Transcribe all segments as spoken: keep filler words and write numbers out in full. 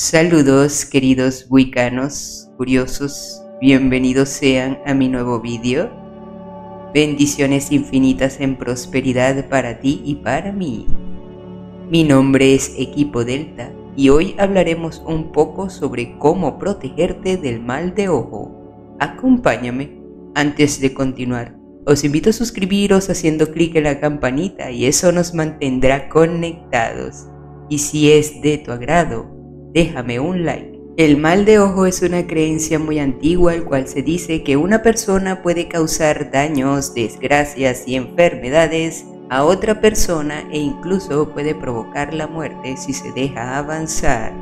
Saludos queridos wicanos, curiosos, bienvenidos sean a mi nuevo vídeo. Bendiciones infinitas en prosperidad para ti y para mí. Mi nombre es Equipo Delta y hoy hablaremos un poco sobre cómo protegerte del mal de ojo. Acompáñame. Antes de continuar, os invito a suscribiros haciendo clic en la campanita y eso nos mantendrá conectados. Y si es de tu agrado, déjame un like. El mal de ojo es una creencia muy antigua, el cual se dice que una persona puede causar daños, desgracias y enfermedades a otra persona e incluso puede provocar la muerte si se deja avanzar.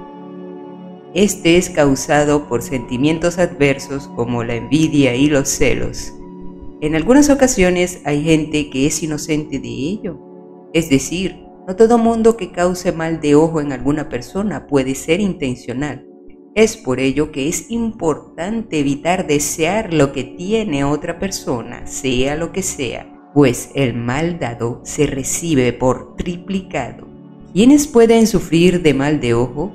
Este es causado por sentimientos adversos como la envidia y los celos. En algunas ocasiones hay gente que es inocente de ello, es decir, no todo mundo que cause mal de ojo en alguna persona puede ser intencional. Es por ello que es importante evitar desear lo que tiene otra persona, sea lo que sea, pues el mal dado se recibe por triplicado. ¿Quiénes pueden sufrir de mal de ojo?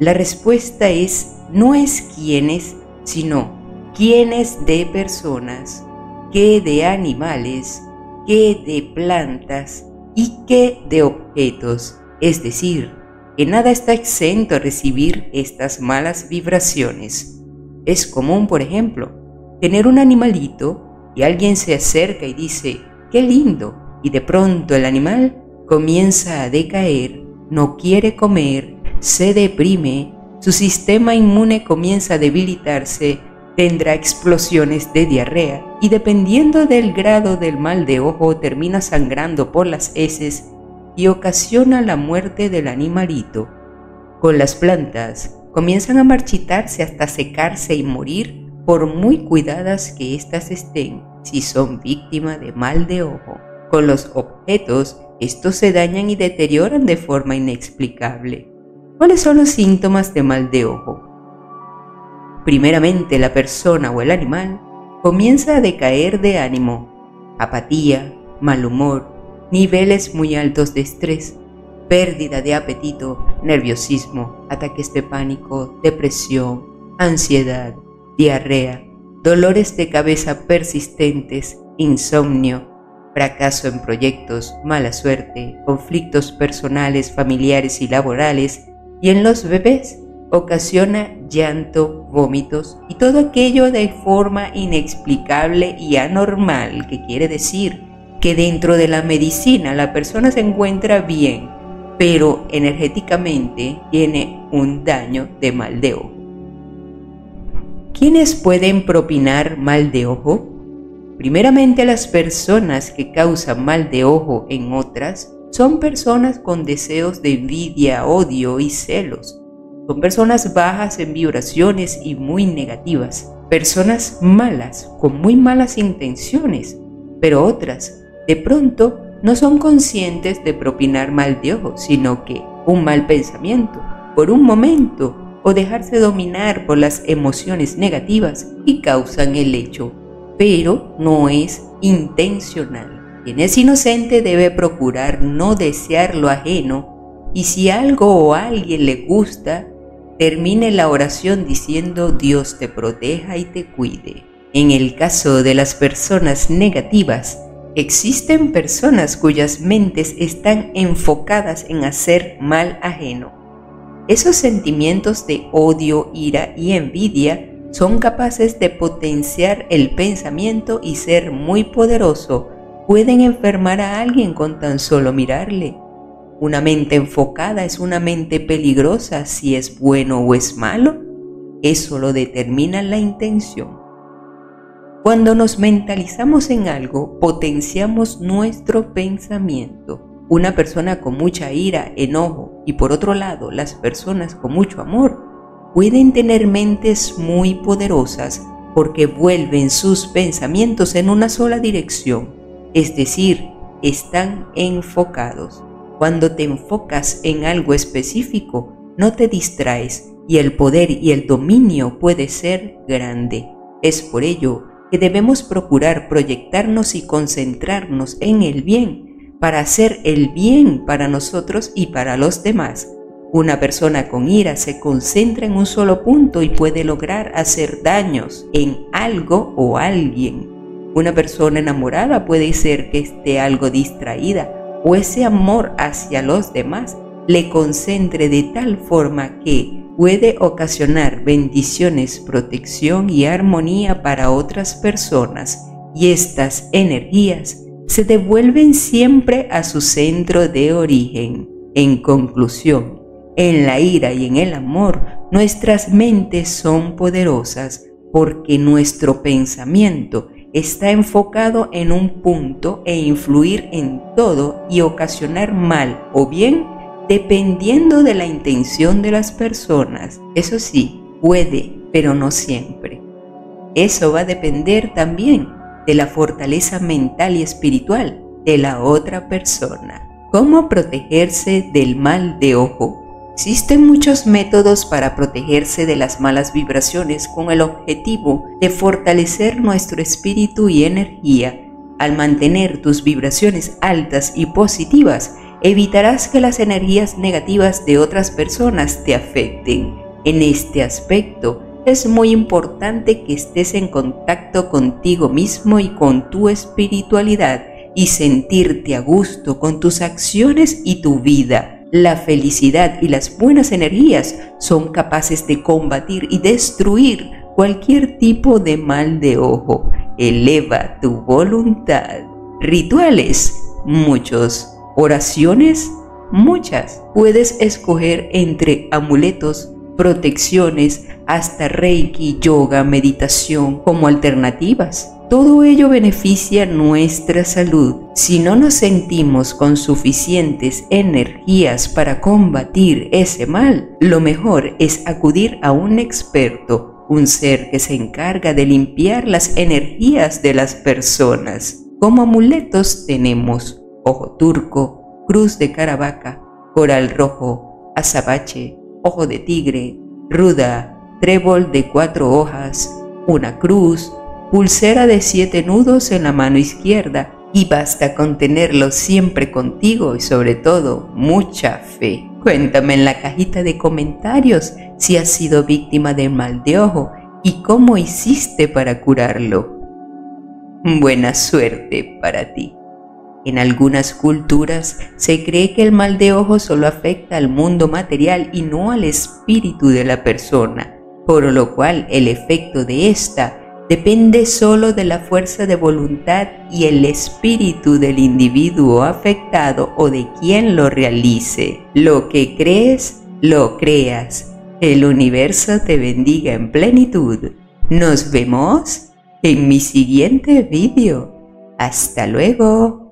La respuesta es, no es quiénes, sino quiénes de personas, qué de animales, qué de plantas, y que de objetos, es decir, que nada está exento a recibir estas malas vibraciones. Es común, por ejemplo, tener un animalito y alguien se acerca y dice, ¡qué lindo! Y de pronto el animal comienza a decaer, no quiere comer, se deprime, su sistema inmune comienza a debilitarse, tendrá explosiones de diarrea y dependiendo del grado del mal de ojo termina sangrando por las heces y ocasiona la muerte del animalito. Con las plantas comienzan a marchitarse hasta secarse y morir por muy cuidadas que éstas estén si son víctimas de mal de ojo. Con los objetos estos se dañan y deterioran de forma inexplicable. ¿Cuáles son los síntomas de mal de ojo? Primeramente, la persona o el animal comienza a decaer de ánimo, apatía, mal humor, niveles muy altos de estrés, pérdida de apetito, nerviosismo, ataques de pánico, depresión, ansiedad, diarrea, dolores de cabeza persistentes, insomnio, fracaso en proyectos, mala suerte, conflictos personales, familiares y laborales, y en los bebés ocasiona llanto, vómitos y todo aquello de forma inexplicable y anormal, que quiere decir que dentro de la medicina la persona se encuentra bien, pero energéticamente tiene un daño de mal de ojo. ¿Quiénes pueden propinar mal de ojo? Primeramente, las personas que causan mal de ojo en otras son personas con deseos de envidia, odio y celos. Son personas bajas en vibraciones y muy negativas, personas malas, con muy malas intenciones, pero otras, de pronto, no son conscientes de propinar mal de ojo, sino que un mal pensamiento, por un momento, o dejarse dominar por las emociones negativas y causan el hecho, pero no es intencional. Quien es inocente debe procurar no desear lo ajeno y si algo o alguien le gusta, termine la oración diciendo Dios te proteja y te cuide. En el caso de las personas negativas, existen personas cuyas mentes están enfocadas en hacer mal ajeno. Esos sentimientos de odio, ira y envidia son capaces de potenciar el pensamiento y ser muy poderoso. Pueden enfermar a alguien con tan solo mirarle. ¿Una mente enfocada es una mente peligrosa si es bueno o es malo? Eso lo determina la intención. Cuando nos mentalizamos en algo, potenciamos nuestro pensamiento. Una persona con mucha ira, enojo y por otro lado las personas con mucho amor pueden tener mentes muy poderosas porque vuelven sus pensamientos en una sola dirección, es decir, están enfocados. Cuando te enfocas en algo específico, no te distraes y el poder y el dominio puede ser grande. Es por ello que debemos procurar proyectarnos y concentrarnos en el bien, para hacer el bien para nosotros y para los demás, Una persona con ira se concentra en un solo punto y puede lograr hacer daños en algo o alguien. Una persona enamorada puede ser que esté algo distraída o ese amor hacia los demás le concentre de tal forma que puede ocasionar bendiciones, protección y armonía para otras personas, y estas energías se devuelven siempre a su centro de origen. En conclusión, en la ira y en el amor, nuestras mentes son poderosas porque nuestro pensamiento está enfocado en un punto e influir en todo y ocasionar mal o bien dependiendo de la intención de las personas. Eso sí, puede, pero no siempre. Eso va a depender también de la fortaleza mental y espiritual de la otra persona. ¿Cómo protegerse del mal de ojo? Existen muchos métodos para protegerse de las malas vibraciones con el objetivo de fortalecer nuestro espíritu y energía. Al mantener tus vibraciones altas y positivas, evitarás que las energías negativas de otras personas te afecten. En este aspecto, es muy importante que estés en contacto contigo mismo y con tu espiritualidad y sentirte a gusto con tus acciones y tu vida. La felicidad y las buenas energías son capaces de combatir y destruir cualquier tipo de mal de ojo. Eleva tu voluntad. Rituales, muchos. Oraciones, muchas. Puedes escoger entre amuletos, protecciones, hasta reiki, yoga, meditación como alternativas. Todo ello beneficia nuestra salud. Si no nos sentimos con suficientes energías para combatir ese mal, lo mejor es acudir a un experto, un ser que se encarga de limpiar las energías de las personas. Como amuletos tenemos ojo turco, cruz de caravaca, coral rojo, azabache, ojo de tigre, ruda, trébol de cuatro hojas, una cruz, pulsera de siete nudos en la mano izquierda, y basta con tenerlo siempre contigo y sobre todo mucha fe. Cuéntame en la cajita de comentarios si has sido víctima de mal de ojo y cómo hiciste para curarlo. Buena suerte para ti. En algunas culturas se cree que el mal de ojo solo afecta al mundo material y no al espíritu de la persona, por lo cual el efecto de esta depende solo de la fuerza de voluntad y el espíritu del individuo afectado o de quien lo realice. Lo que crees, lo creas. El universo te bendiga en plenitud. Nos vemos en mi siguiente video. Hasta luego.